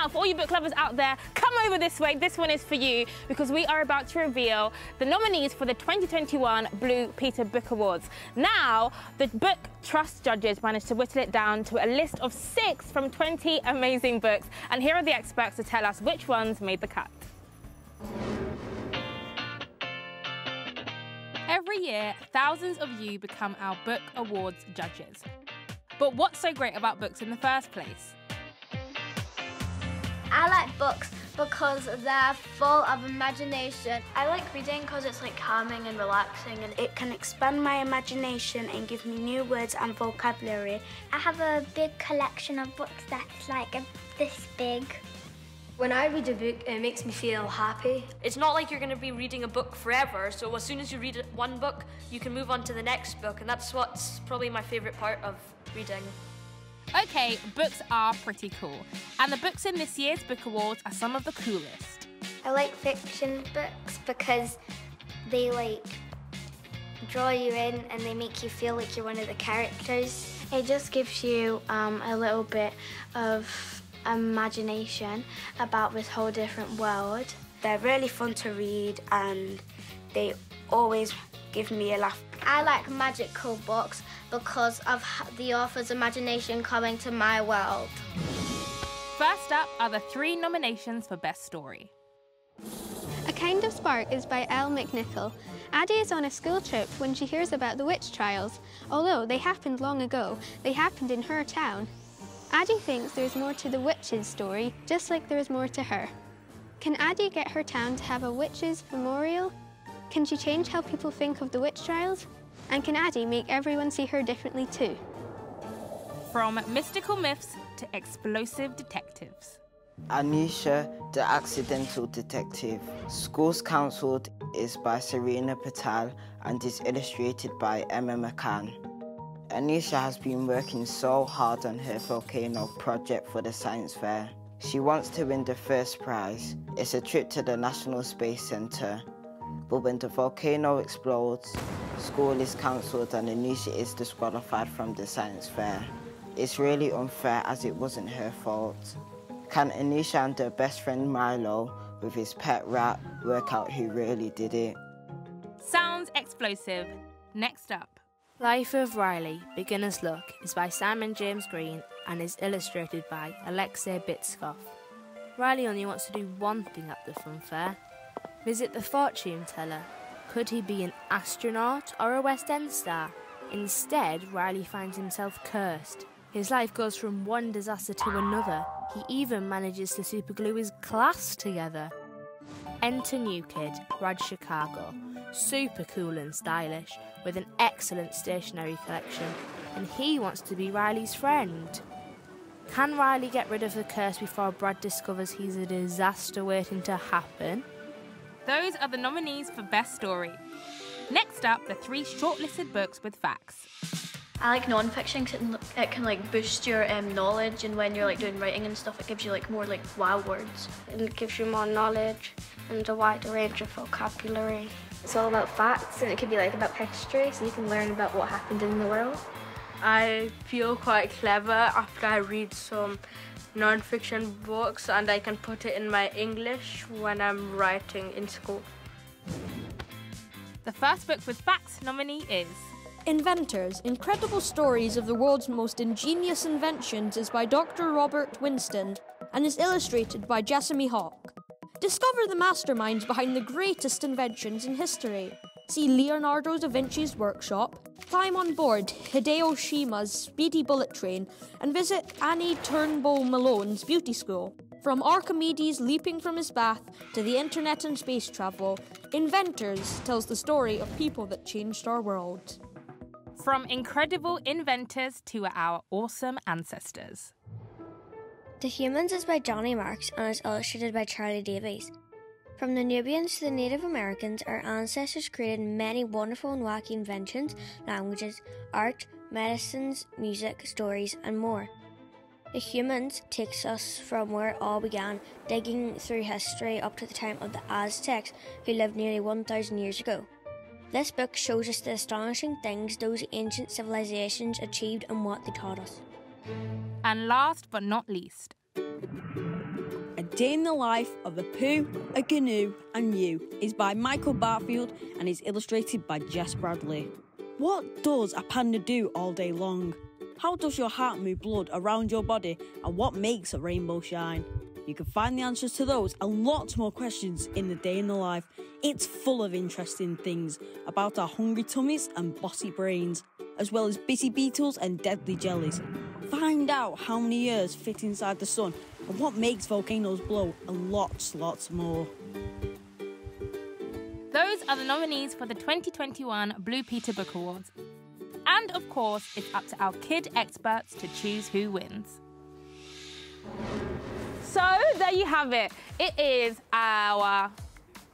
now, for all you book lovers out there, come over this way. This one is for you, because we are about to reveal the nominees for the 2021 Blue Peter Book Awards. Now, the Book Trust judges managed to whittle it down to a list of 6 from 20 amazing books. And here are the experts to tell us which ones made the cut. Every year, thousands of you become our Book Awards judges. But what's so great about books in the first place? I like books because they're full of imagination. I like reading because it's like calming and relaxing, and it can expand my imagination and give me new words and vocabulary. I have a big collection of books that's like this big. When I read a book, it makes me feel happy. It's not like you're going to be reading a book forever, so as soon as you read one book, you can move on to the next book, and that's what's probably my favourite part of reading. Okay, books are pretty cool, and the books in this year's Book Awards are some of the coolest. I like fiction books because they like draw you in and they make you feel like you're one of the characters. It just gives you a little bit of imagination about this whole different world. They're really fun to read and they always give me a laugh. I like magical books because of the author's imagination coming to my world. First up are the 3 nominations for Best Story. A Kind of Spark is by Elle McNicoll. Addie is on a school trip when she hears about the witch trials. Although they happened long ago, they happened in her town. Addie thinks there's more to the witch's story, just like there is more to her. Can Addie get her town to have a witch's memorial? Can she change how people think of the witch trials? And can Addie make everyone see her differently too? From mystical myths to explosive detectives. Anisha, the Accidental Detective. Schools Counseled is by Serena Patel and is illustrated by Emma McCann. Anisha has been working so hard on her volcano project for the science fair. She wants to win the first prize. It's a trip to the National Space Centre. But when the volcano explodes, school is cancelled and Anisha is disqualified from the science fair. It's really unfair as it wasn't her fault. Can Anisha and her best friend Milo, with his pet rat, work out who really did it? Sounds explosive. Next up. Life of Riley, Beginner's Luck is by Simon James Green and is illustrated by Aleksei Bitskoff. Riley only wants to do one thing at the fun fair, visit the fortune teller. Could he be an astronaut or a West End star? Instead, Riley finds himself cursed. His life goes from one disaster to another. He even manages to superglue his class together. Enter New Kid, Rad Chicago. Super cool and stylish, with an excellent stationery collection, and he wants to be Riley's friend. Can Riley get rid of the curse before Brad discovers he's a disaster waiting to happen? Those are the nominees for Best Story. Next up, the 3 shortlisted books with facts. I like non-fiction because it can like boost your knowledge, and when you're like doing writing and stuff, it gives you like more like wow words. And it gives you more knowledge and a wider range of vocabulary. It's all about facts, and it could be like about history, so you can learn about what happened in the world. I feel quite clever after I read some non-fiction books, and I can put it in my English when I'm writing in school. The first book with facts nominee is Inventors: Incredible Stories of the World's Most Ingenious Inventions is by Dr. Robert Winston and is illustrated by Jessamy Hawke. Discover the masterminds behind the greatest inventions in history. See Leonardo da Vinci's workshop, climb on board Hideo Shima's speedy bullet train, and visit Annie Turnbull Malone's beauty school. From Archimedes leaping from his bath to the internet and space travel, Inventors tells the story of people that changed our world. From incredible inventors to our awesome ancestors. The Humans is by Jonny Marx and is illustrated by Charlie Davis. From the Nubians to the Native Americans, our ancestors created many wonderful and wacky inventions, languages, art, medicines, music, stories, and more. The Humans takes us from where it all began, digging through history up to the time of the Aztecs, who lived nearly 1,000 years ago. This book shows us the astonishing things those ancient civilizations achieved and what they taught us. And last but not least, Day in the Life of a Poo, a Gnu and You is by Michael Barfield and is illustrated by Jess Bradley. What does a panda do all day long? How does your heart move blood around your body, and what makes a rainbow shine? You can find the answers to those and lots more questions in The Day in the Life. It's full of interesting things about our hungry tummies and bossy brains, as well as busy beetles and deadly jellies. Find out how many years fit inside the sun and what makes volcanoes blow, and lots more. Those are the nominees for the 2021 Blue Peter Book Awards. And of course, it's up to our kid experts to choose who wins. So there you have it. It is our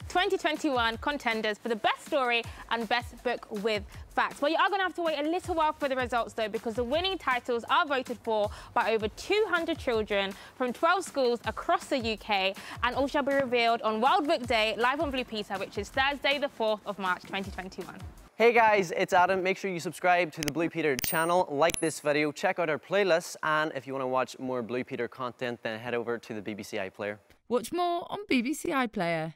2021 contenders for the best story and best book with facts. Well, you are going to have to wait a little while for the results, though, because the winning titles are voted for by over 200 children from 12 schools across the UK, and all shall be revealed on World Book Day, live on Blue Peter, which is Thursday, the 4th of March, 2021. Hey guys, it's Adam. Make sure you subscribe to the Blue Peter channel, like this video, check out our playlists, and if you want to watch more Blue Peter content, then head over to the BBC iPlayer. Watch more on BBC iPlayer.